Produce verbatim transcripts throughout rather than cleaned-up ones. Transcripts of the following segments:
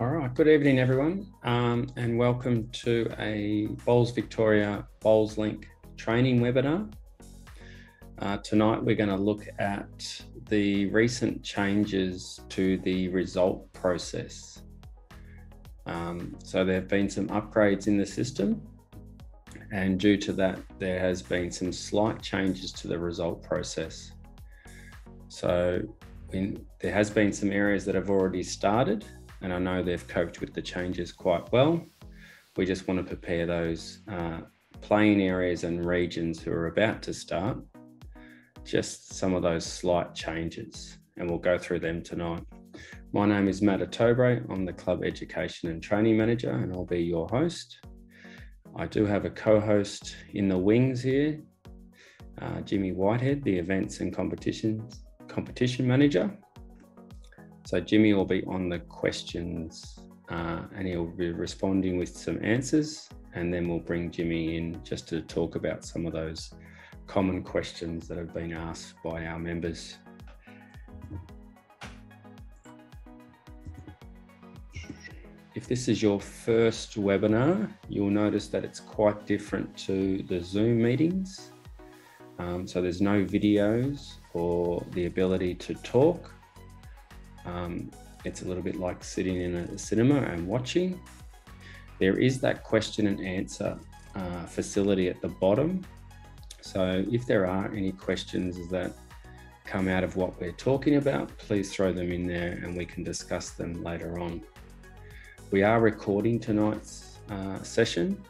All right, good evening everyone, um, and welcome to a Bowls Victoria BowlsLink training webinar. Uh, tonight we're going to look at the recent changes to the result process. Um, so there have been some upgrades in the system, and due to that there has been some slight changes to the result process. So in, there has been some areas that have already started, and I know they've coped with the changes quite well. We just want to prepare those uh, plain areas and regions who are about to start, just some of those slight changes, and we'll go through them tonight. My name is Matt Ottobre. I'm the Club Education and Training Manager, and I'll be your host. I do have a co-host in the wings here, uh, Jimmy Whitehead, the Events and Competitions Competition Manager. So Jimmy will be on the questions uh, and he'll be responding with some answers, and then we'll bring Jimmy in just to talk about some of those common questions that have been asked by our members. If this is your first webinar, you'll notice that it's quite different to the Zoom meetings. Um, so there's no videos or the ability to talk. Um, it's a little bit like sitting in a cinema and watching. There is that question and answer uh, facility at the bottom. So if there are any questions that come out of what we're talking about, please throw them in there and we can discuss them later on. We are recording tonight's uh, session,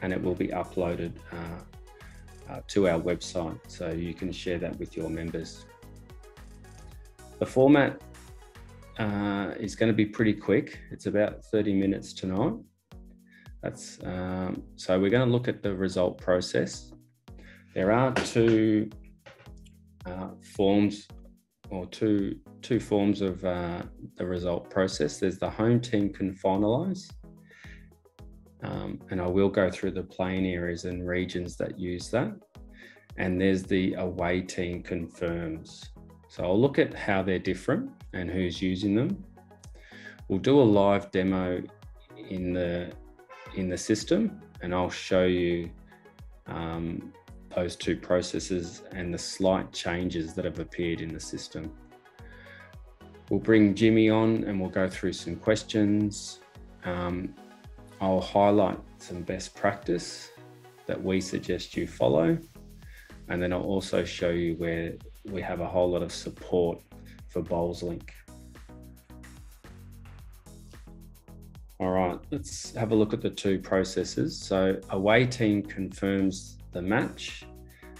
and it will be uploaded uh, uh, to our website, so you can share that with your members. The format Uh, it's going to be pretty quick. It's about thirty minutes tonight. That's um, so we're going to look at the result process. There are two uh, forms or two two forms of uh, the result process. There's the home team can finalise, um, and I will go through the plain areas and regions that use that. And there's the away team confirms. So I'll look at how they're different and who's using them. We'll do a live demo in the in the system, and I'll show you um, those two processes and the slight changes that have appeared in the system. We'll bring Jimmy on and we'll go through some questions. Um, I'll highlight some best practice that we suggest you follow, and then I'll also show you where we have a whole lot of support for BowlsLink. All right, let's have a look at the two processes. So away team confirms the match.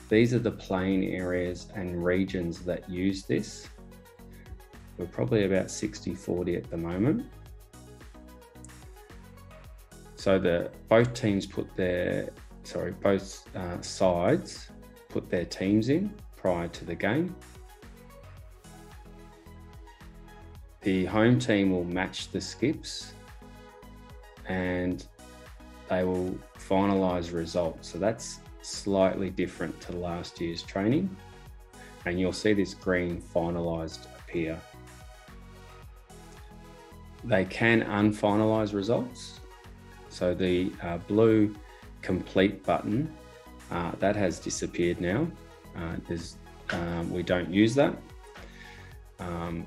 These are the plain areas and regions that use this. We're probably about sixty forty at the moment. So the both teams put their, sorry, both uh, sides put their teams in prior to the game. The home team will match the skips and they will finalise results. So that's slightly different to last year's training. And you'll see this green finalised appear. They can unfinalise results. So the uh, blue complete button, uh, that has disappeared now. Uh, there's, um, we don't use that. Um,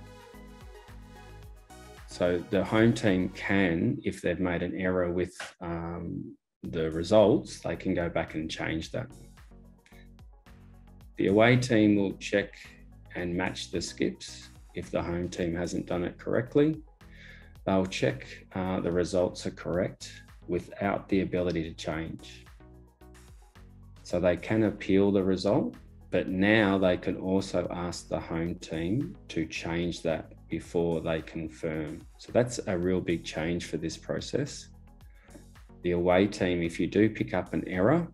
so the home team can, if they've made an error with um, the results, they can go back and change that. The away team will check and match the skips if the home team hasn't done it correctly. They'll check uh, the results are correct without the ability to change. So they can appeal the result, but now they can also ask the home team to change that before they confirm. So that's a real big change for this process. The away team, if you do pick up an error,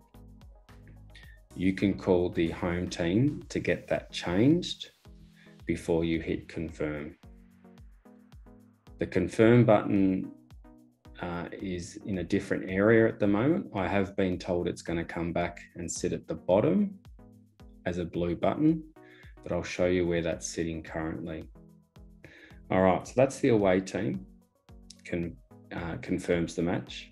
you can call the home team to get that changed before you hit confirm. The confirm button uh, is in a different area at the moment. I have been told it's going to come back and sit at the bottom as a blue button, but I'll show you where that's sitting currently. All right, so that's the away team. con, uh, confirms the match.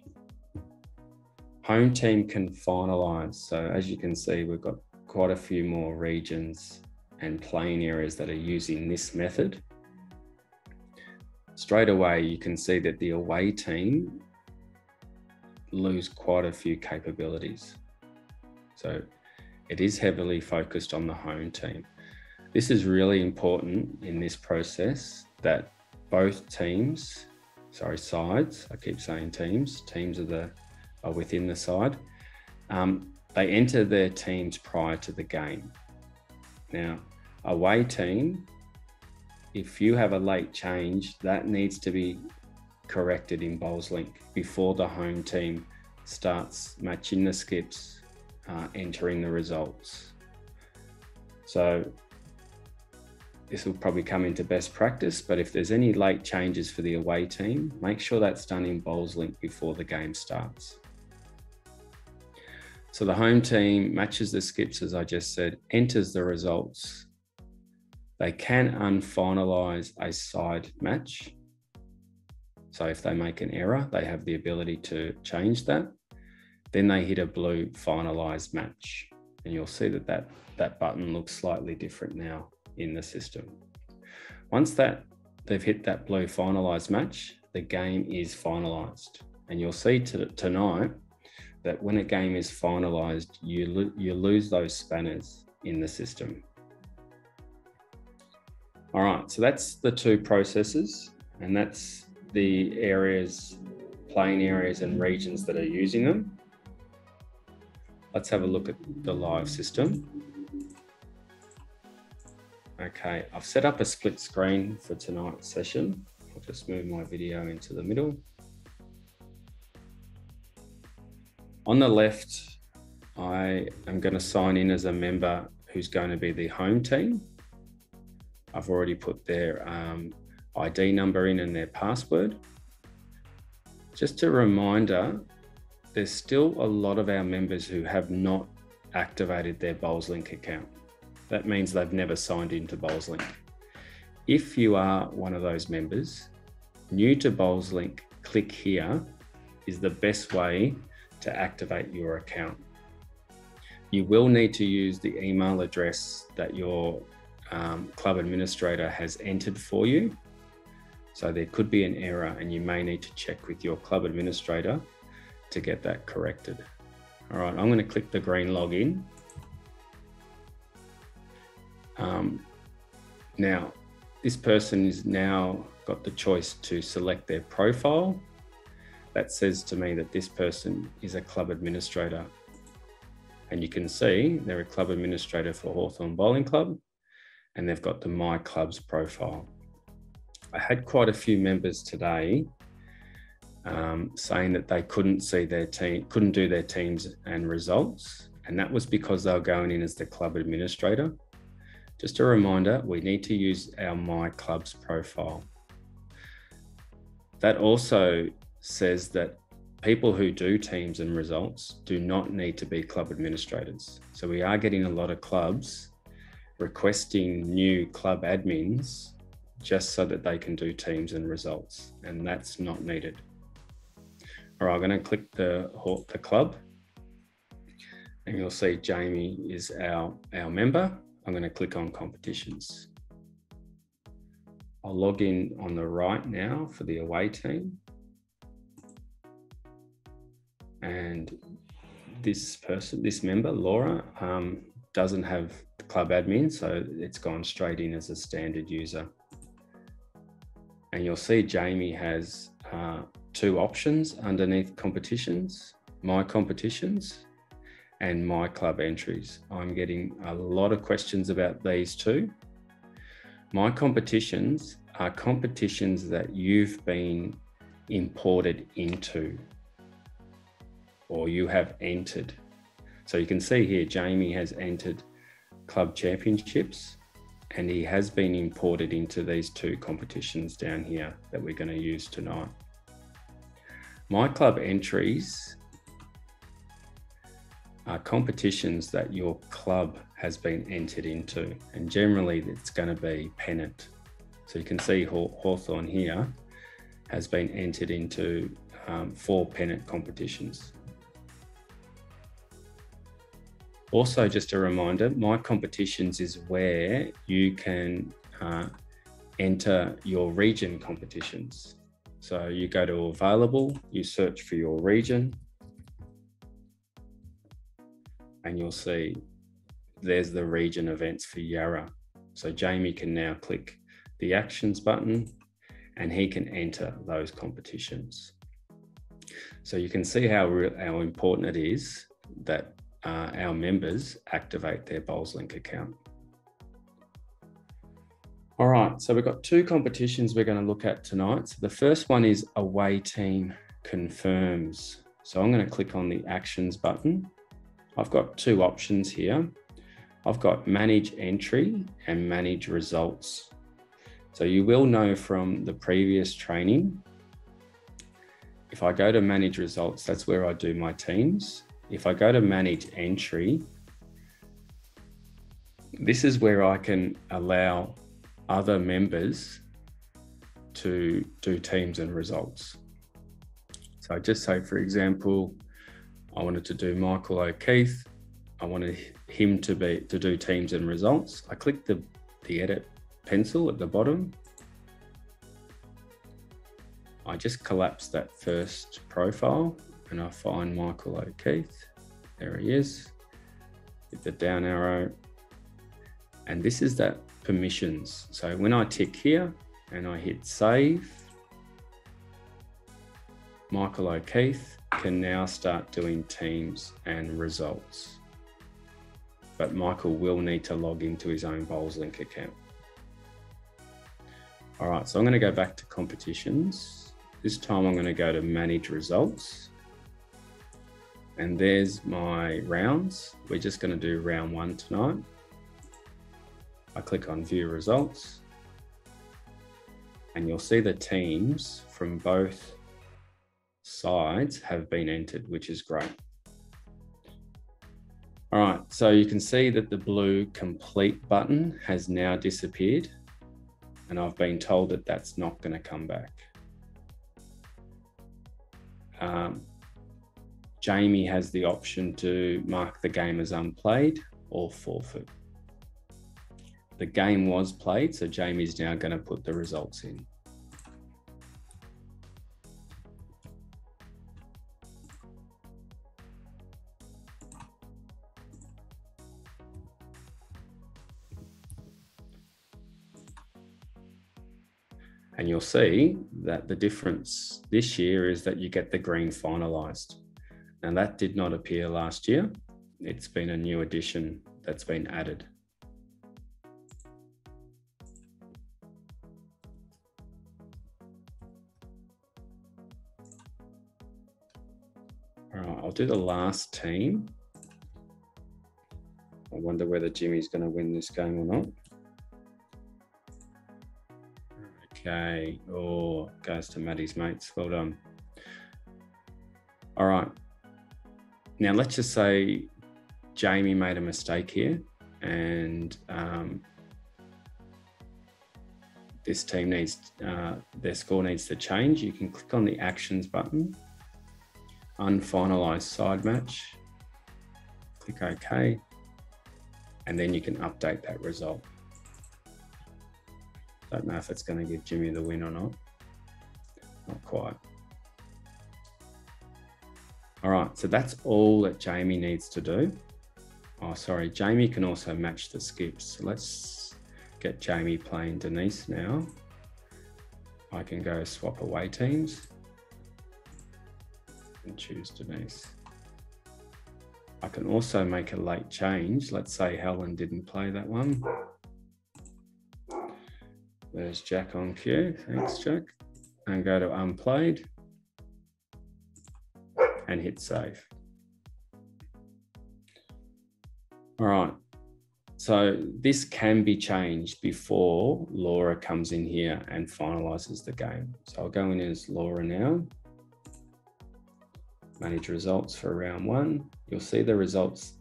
Home team can finalise. So as you can see, we've got quite a few more regions and playing areas that are using this method. Straight away, you can see that the away team lose quite a few capabilities. So it is heavily focused on the home team. This is really important in this process that both teams, sorry, sides, I keep saying teams, teams are, the, are within the side, um, they enter their teams prior to the game. Now, away team, if you have a late change, that needs to be corrected in BowlsLink before the home team starts matching the skips, uh, entering the results. So this will probably come into best practice, but if there's any late changes for the away team, make sure that's done in BowlsLink before the game starts. So the home team matches the skips, as I just said, enters the results. They can unfinalise a side match. So if they make an error, they have the ability to change that. Then they hit a blue finalised match. And you'll see that, that that button looks slightly different now in the system. Once that they've hit that blue finalised match, the game is finalised. And you'll see tonight that when a game is finalised, you, lo you lose those spanners in the system. All right, so that's the two processes, and that's the areas, playing areas and regions that are using them. Let's have a look at the live system. Okay, I've set up a split screen for tonight's session. I'll just move my video into the middle. On the left, I am going to sign in as a member who's going to be the home team. I've already put their um, I D number in and their password. Just a reminder, there's still a lot of our members who have not activated their BowlsLink account. That means they've never signed into BowlsLink. If you are one of those members, new to BowlsLink, click here is the best way to activate your account. You will need to use the email address that your Um, club administrator has entered for you. So there could be an error and you may need to check with your club administrator to get that corrected. All right, I'm going to click the green login. Um, now, this person has now got the choice to select their profile. That says to me that this person is a club administrator. And you can see they're a club administrator for Hawthorn Bowling Club, and they've got the My Clubs profile. I had quite a few members today um, saying that they couldn't see their team, couldn't do their teams and results. And that was because they were going in as the club administrator. Just a reminder, we need to use our My Clubs profile. That also says that people who do teams and results do not need to be club administrators. So we are getting a lot of clubs requesting new club admins just so that they can do teams and results, and that's not needed. All right, I'm going to click the, the club and you'll see Jamie is our, our member. I'm going to click on competitions. I'll log in on the right now for the away team. And this person, this member, Laura, um, doesn't have the club admin, so it's gone straight in as a standard user. And you'll see Jamie has uh, two options underneath competitions, my competitions and my club entries. I'm getting a lot of questions about these two. My competitions are competitions that you've been imported into or you have entered. So you can see here, Jamie has entered club championships and he has been imported into these two competitions down here that we're going to use tonight. My club entries are competitions that your club has been entered into, and generally it's going to be pennant. So you can see Haw- Hawthorn here has been entered into um, four pennant competitions. Also, just a reminder, My Competitions is where you can uh, enter your region competitions. So you go to Available, you search for your region, and you'll see there's the region events for Yarra. So Jamie can now click the Actions button and he can enter those competitions. So you can see how, real, how important it is that uh, our members activate their BowlsLink account. All right, so we've got two competitions we're going to look at tonight. So the first one is Away Team Confirms. So I'm going to click on the Actions button. I've got two options here. I've got Manage Entry and Manage Results. So you will know from the previous training, if I go to Manage Results, that's where I do my teams. If I go to Manage Entry, this is where I can allow other members to do teams and results. So just say, for example, I wanted to do Michael O'Keefe. I wanted him to be to do teams and results. I click the, the edit pencil at the bottom. I just collapse that first profile and I find Michael O'Keefe. There he is. Hit the down arrow. And this is that permissions. So when I tick here and I hit save, Michael O'Keefe can now start doing teams and results. But Michael will need to log into his own BowlsLink account. All right, so I'm going to go back to competitions. This time I'm going to go to Manage Results. And there's my rounds. We're just going to do round one tonight. I click on View Results. And you'll see the teams from both sides have been entered, which is great. All right, so you can see that the blue Complete button has now disappeared. And I've been told that that's not going to come back. Um, Jamie has the option to mark the game as unplayed or forfeit. The game was played, so Jamie's now going to put the results in. And you'll see that the difference this year is that you get the green finalised. And that did not appear last year. It's been a new addition that's been added. All right, I'll do the last team. I wonder whether Jimmy's going to win this game or not. Okay, oh, goes to Maddie's mates, well done. All right, now let's just say Jamie made a mistake here and um, this team needs, uh, their score needs to change. You can click on the Actions button, Unfinalised Side Match, click OK, and then you can update that result. Don't know if it's going to give Jimmy the win or not. Not quite. All right, so that's all that Jamie needs to do. Oh, sorry, Jamie can also match the skips. So let's get Jamie playing Denise now. I can go swap away teams and choose Denise. I can also make a late change. Let's say Helen didn't play that one. There's Jack on cue, thanks Jack. And go to Unplayed and hit save. All right, so this can be changed before Laura comes in here and finalises the game. So I'll go in as Laura now. Manage results for round one. You'll see the results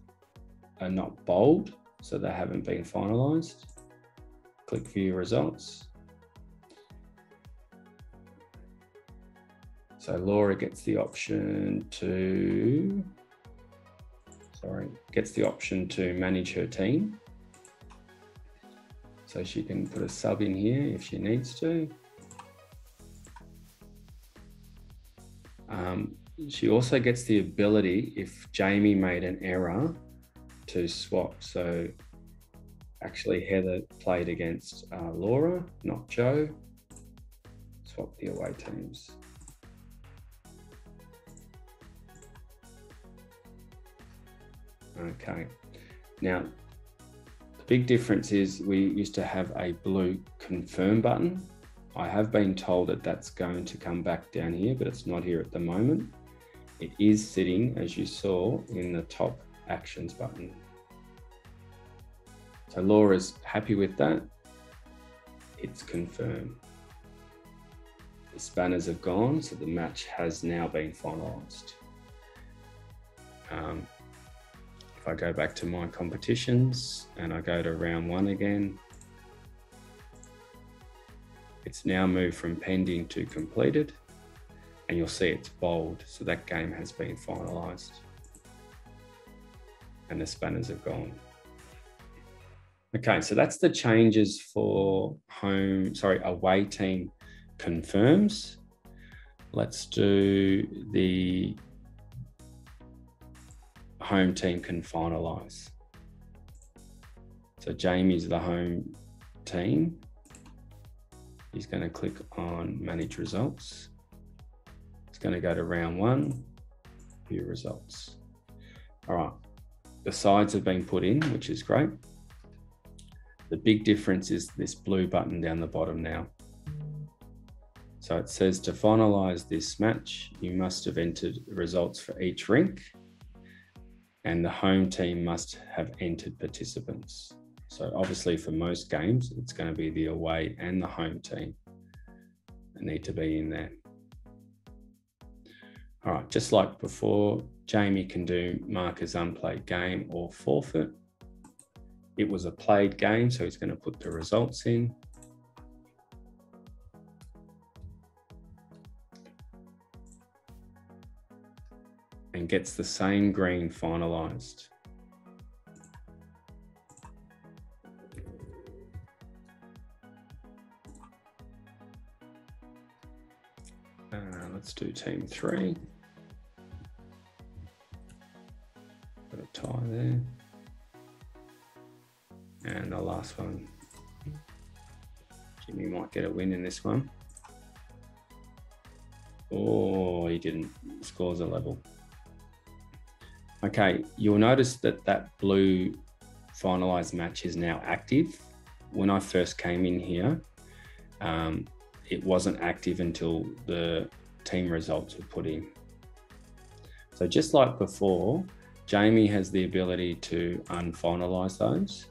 are not bold, so they haven't been finalised. Click View Results. So Laura gets the option to, sorry, gets the option to manage her team. So she can put a sub in here if she needs to. Um, she also gets the ability, if Jamie made an error, to swap. So actually Heather played against uh, Laura, not Joe. Swap the away teams. Okay, now, big difference is we used to have a blue confirm button. I have been told that that's going to come back down here, but it's not here at the moment. It is sitting, as you saw, in the top actions button. So Laura's happy with that. It's confirmed. The spanners have gone, so the match has now been finalised. Um, If I go back to my competitions and I go to round one again, it's now moved from pending to completed, and you'll see it's bold. So that game has been finalised and the spanners have gone. Okay, so that's the changes for home, sorry, away team confirms. Let's do the home team can finalise. So Jamie's the home team. He's going to click on manage results. It's going to go to round one, view results. All right, the sides have been put in, which is great. The big difference is this blue button down the bottom now. So it says to finalise this match, you must have entered results for each rink, and the home team must have entered participants. So obviously for most games, it's going to be the away and the home team that need to be in there. All right, just like before, Jamie can do mark as unplayed game or forfeit. It was a played game, so he's going to put the results in. And gets the same green finalised. Uh, let's do team three. Got a tie there. And the last one. Jimmy might get a win in this one. Oh, he didn't. Scores a level. Okay, you'll notice that that blue finalised match is now active. When I first came in here, um, it wasn't active until the team results were put in. So just like before, Jamie has the ability to unfinalise those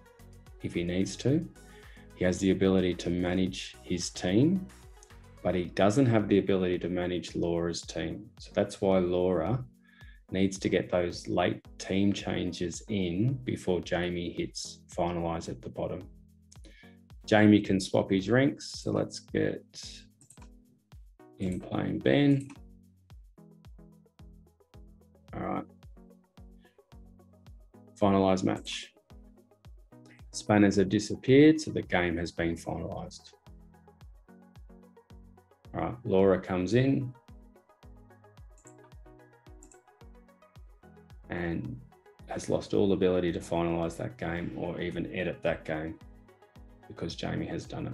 if he needs to. He has the ability to manage his team, but he doesn't have the ability to manage Laura's team. So that's why Laura needs to get those late team changes in before Jamie hits finalise at the bottom. Jamie can swap his ranks. So let's get him playing Ben. All right. Finalise match. Spanners have disappeared, so the game has been finalised. All right, Laura comes in. And has lost all ability to finalise that game or even edit that game because Jamie has done it.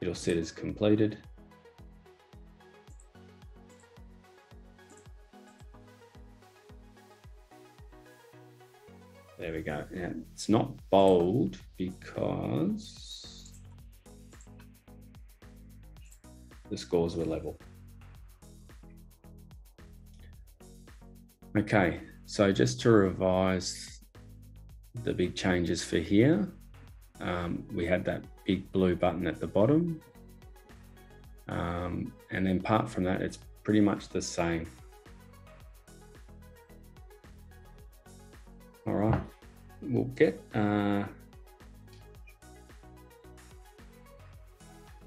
It'll sit as completed. There we go. Now, it's not bold because the scores were level. Okay. So just to revise the big changes for here, um, we had that big blue button at the bottom. Um, and then apart from that, it's pretty much the same. All right, we'll get, uh,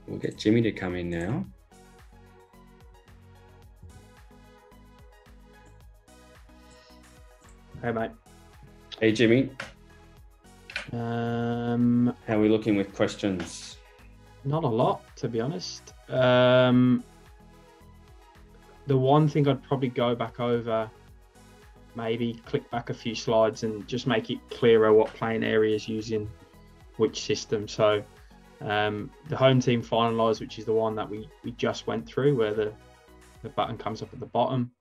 we'll get Jimmy to come in now. Hey, mate. Hey, Jimmy. Um, How are we looking with questions? Not a lot, to be honest. Um, the one thing I'd probably go back over, maybe click back a few slides and just make it clearer what playing area is using which system. So um, the home team finalised, which is the one that we, we just went through, where the, the button comes up at the bottom.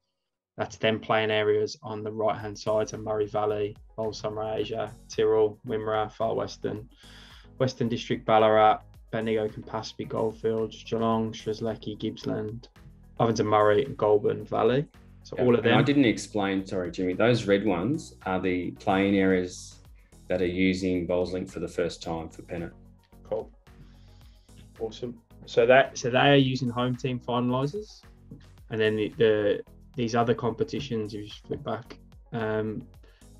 That's them playing areas on the right-hand side, so Murray Valley, Old Summer Asia, Tyrrell, Wimmera, Far Western, Western District, Ballarat, Bendigo, Campaspe, Goldfields, Geelong, Strzelecki, Gippsland, Ovens and Murray, and Goulburn Valley. So yeah, all of them. I didn't explain, sorry, Jimmy, those red ones are the playing areas that are using BowlsLink for the first time for Pennant. Cool. Awesome. So that so they are using home team finalisers, and then the, the these other competitions, if you just flip back, um,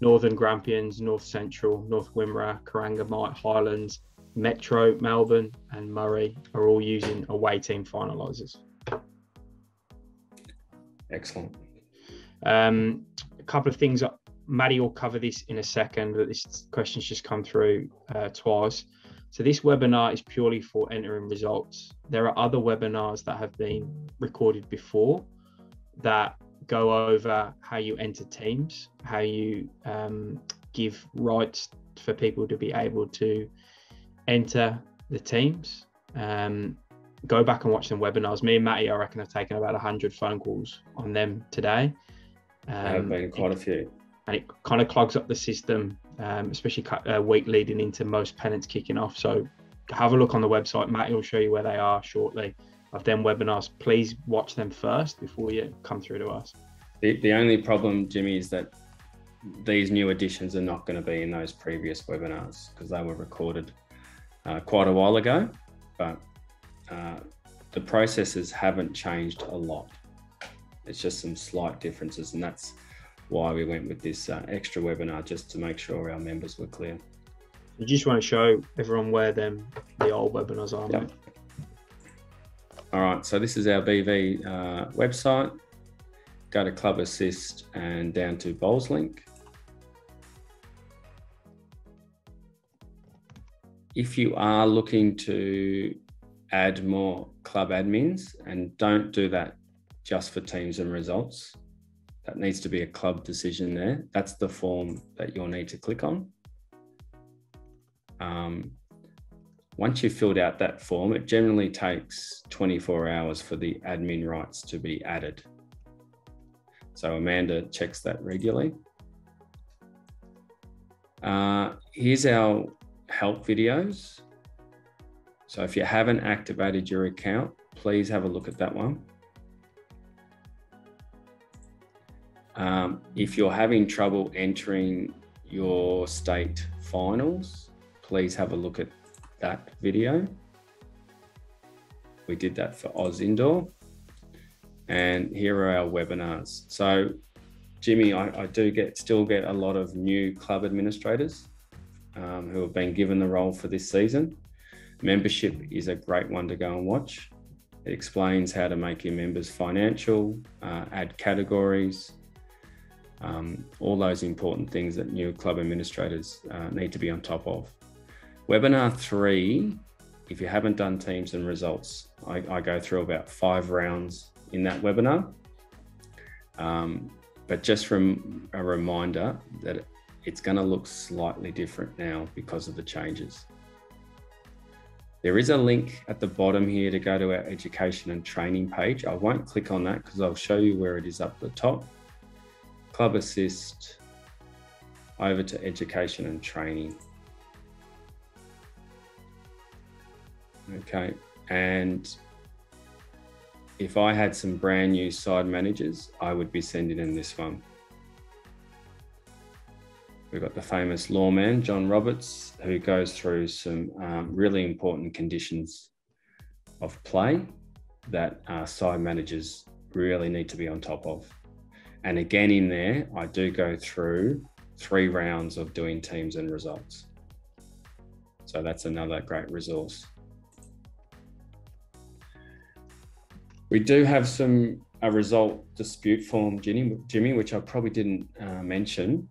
Northern Grampians, North Central, North Wimmera, Corangamite, Highlands, Metro, Melbourne and Murray are all using away team finalisers. Excellent. Um, a couple of things, Maddie will cover this in a second, but this question's just come through uh, twice. So this webinar is purely for entering results. There are other webinars that have been recorded before that go over how you enter teams, how you um, give rights for people to be able to enter the teams. Um, go back and watch some webinars. Me and Matty, I reckon, have taken about one hundred phone calls on them today. Um, there have been quite a few. And it kind of clogs up the system, um, especially a week leading into most pennants kicking off. So have a look on the website. Matty will show you where they are shortly. Of them webinars, please watch them first before you come through to us. The, the only problem, Jimmy, is that these new editions are not going to be in those previous webinars because they were recorded uh, quite a while ago, but uh, the processes haven't changed a lot. It's just some slight differences, and that's why we went with this uh, extra webinar, just to make sure our members were clear. You just want to show everyone where them the old webinars are. Yep. All right, so this is our B V uh, website. Go to Club Assist and down to BowlsLink. If you are looking to add more club admins, and don't do that just for teams and results, that needs to be a club decision there. That's the form that you'll need to click on. Um, Once you've filled out that form, it generally takes twenty-four hours for the admin rights to be added. So Amanda checks that regularly. Uh, here's our help videos. So if you haven't activated your account, please have a look at that one. Um, if you're having trouble entering your state finals, please have a look at that video. We did that for Oz Indoor, and here are our webinars. So Jimmy, I, I do get still get a lot of new club administrators um, who have been given the role for this season. Membership is a great one to go and watch. It explains how to make your members financial, uh, add categories, um, all those important things that new club administrators uh, need to be on top of. Webinar three, if you haven't done teams and results, I, I go through about five rounds in that webinar. Um, but just from a reminder that it's going to look slightly different now because of the changes. There is a link at the bottom here to go to our education and training page. I won't click on that because I'll show you where it is up the top. Club Assist, over to education and training. Okay, and if I had some brand new side managers, I would be sending them this one. We've got the famous lawman, John Roberts, who goes through some um, really important conditions of play that uh, side managers really need to be on top of. And again, in there, I do go through three rounds of doing teams and results. So that's another great resource. We do have some a result dispute form, Jimmy, Jimmy, which I probably didn't uh, mention.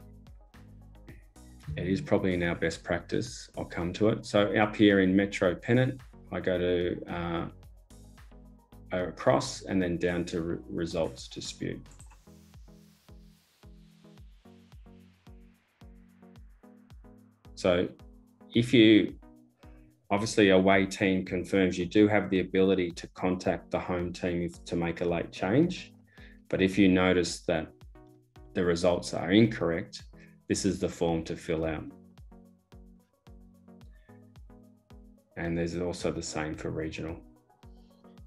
it is probably in our best practice. I'll come to it. So up here in Metro Pennant, I go to uh, across and then down to re results dispute. So if you, obviously away team confirms, you do have the ability to contact the home team if, to make a late change. But if you notice that the results are incorrect, this is the form to fill out. And there's also the same for regional.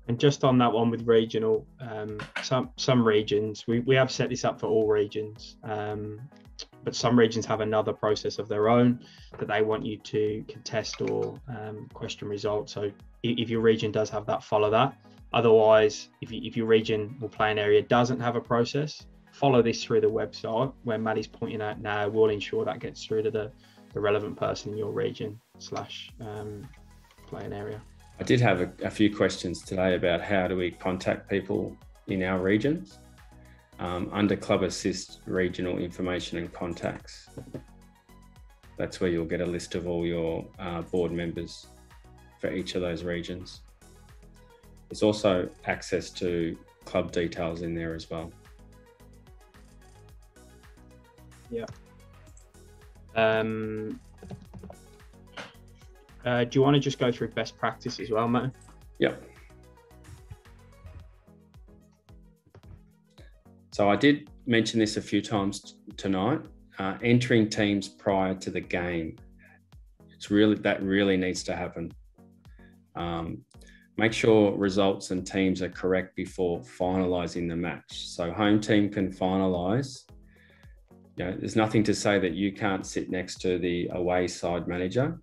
And just on that one with regional, um, some, some regions, we, we have set this up for all regions, um, but some regions have another process of their own that they want you to contest or um, question results. So if your region does have that, follow that. Otherwise, if, you, if your region or playing area doesn't have a process, follow this through the website where Maddie's pointing out now. We'll ensure that gets through to the, the relevant person in your region slash um, playing area. I did have a, a few questions today about how do we contact people in our regions. Um, under Club Assist, regional information and contacts. That's where you'll get a list of all your uh, board members for each of those regions. There's also access to club details in there as well. Yeah. Um, uh, do you want to just go through best practice as well, Matt? Yeah. So I did mention this a few times tonight, uh, entering teams prior to the game. It's really, that really needs to happen. Um, make sure results and teams are correct before finalising the match. So home team can finalise. You know, there's nothing to say that you can't sit next to the away side manager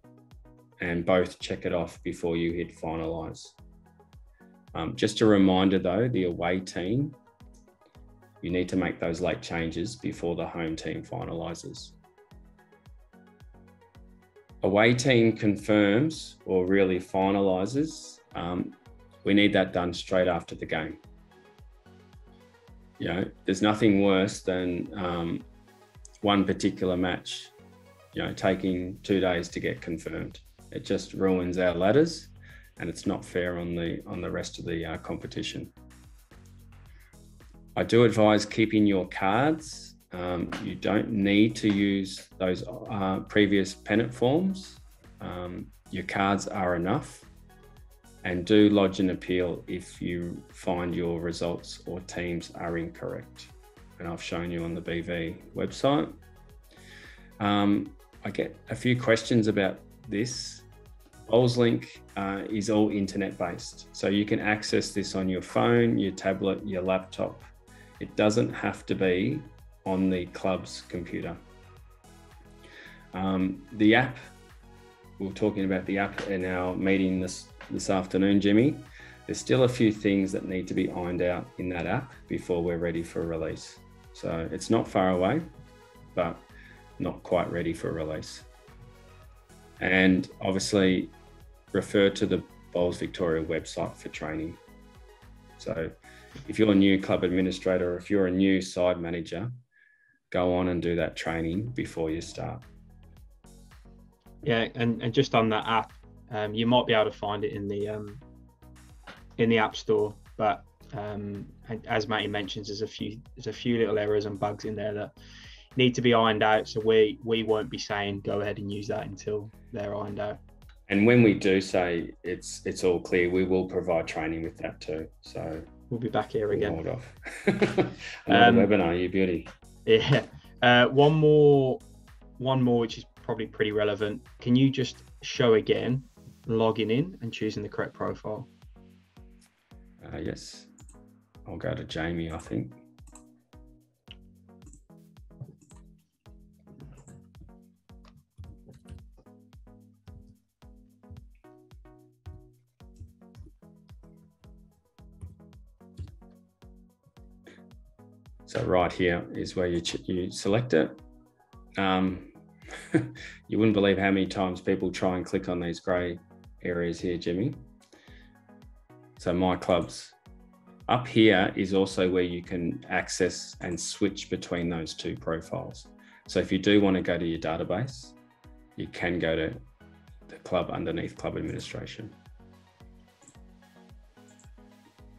and both check it off before you hit finalise. Um, just a reminder though, the away team, you need to make those late changes before the home team finalises. Away team confirms or really finalises. Um, we need that done straight after the game. You know, there's nothing worse than um, one particular match, you know, taking two days to get confirmed. It just ruins our ladders, and it's not fair on the on the rest of the uh, competition. I do advise keeping your cards. Um, you don't need to use those uh, previous pennant forms. Um, your cards are enough, and do lodge an appeal if you find your results or teams are incorrect. And I've shown you on the B V website. Um, I get a few questions about this. BowlsLink uh, is all internet based. So you can access this on your phone, your tablet, your laptop. It doesn't have to be on the club's computer. Um, the app, we were talking about the app in our meeting this, this afternoon, Jimmy. There's still a few things that need to be ironed out in that app before we're ready for release. So it's not far away, but not quite ready for release. And obviously refer to the Bowls Victoria website for training. So if you're a new club administrator, or if you're a new side manager, go on and do that training before you start. Yeah, and, and just on that app, um, you might be able to find it in the um, in the App Store, but um, as Matty mentions, there's a few there's a few little errors and bugs in there that need to be ironed out. So we we won't be saying go ahead and use that until they're ironed out. And when we do say it's it's all clear, we will provide training with that too. So we'll be back here again. Hold off. Another um, webinar, you beauty. Yeah. Uh, one more, one more, which is probably pretty relevant. Can you just show again, logging in and choosing the correct profile? Uh, yes. I'll go to Jamie, I think. So right here is where you, you select it. Um, you wouldn't believe how many times people try and click on these grey areas here, Jimmy. So my clubs up here is also where you can access and switch between those two profiles. So if you do want to go to your database, you can go to the club underneath club administration.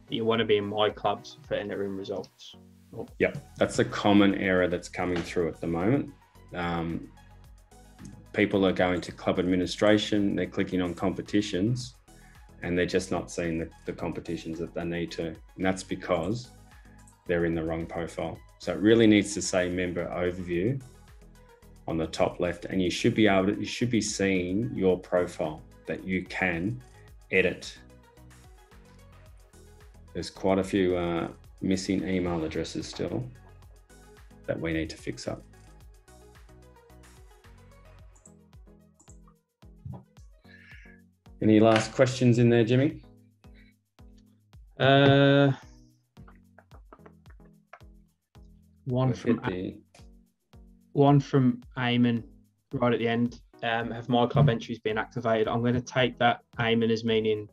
You want to be in my clubs for interim results. Oh. Yep, that's a common error that's coming through at the moment. Um, people are going to club administration, they're clicking on competitions, and they're just not seeing the, the competitions that they need to. And that's because they're in the wrong profile. So it really needs to say member overview on the top left, and you should be able to, you should be seeing your profile that you can edit. There's quite a few uh, missing email addresses still that we need to fix up. Any last questions in there, Jimmy? Uh, one from the... one from Eamon right at the end. Um, have my club entries been activated? I'm going to take that, Eamon, as meaning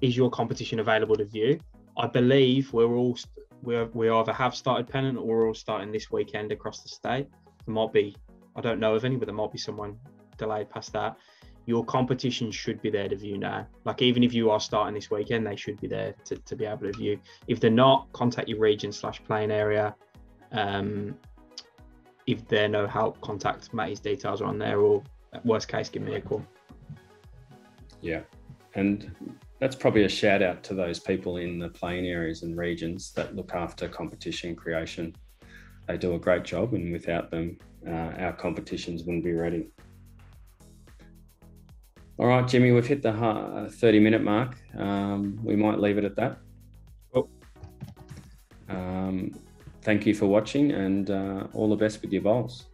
is your competition available to view? I believe we're all we're, we either have started Pennant or we're all starting this weekend across the state. There might be, I don't know of any, but there might be someone delayed past that. Your competition should be there to view now. Like, even if you are starting this weekend, they should be there to, to be able to view. If they're not, contact your region slash playing area. Um, if they're no help, contact Matty's details are on there, or worst case, give me a call. Yeah, and that's probably a shout out to those people in the playing areas and regions that look after competition creation. They do a great job, and without them, uh, our competitions wouldn't be ready. All right, Jimmy, we've hit the thirty minute mark. Um, we might leave it at that. Oh. Um, thank you for watching, and uh, all the best with your bowls.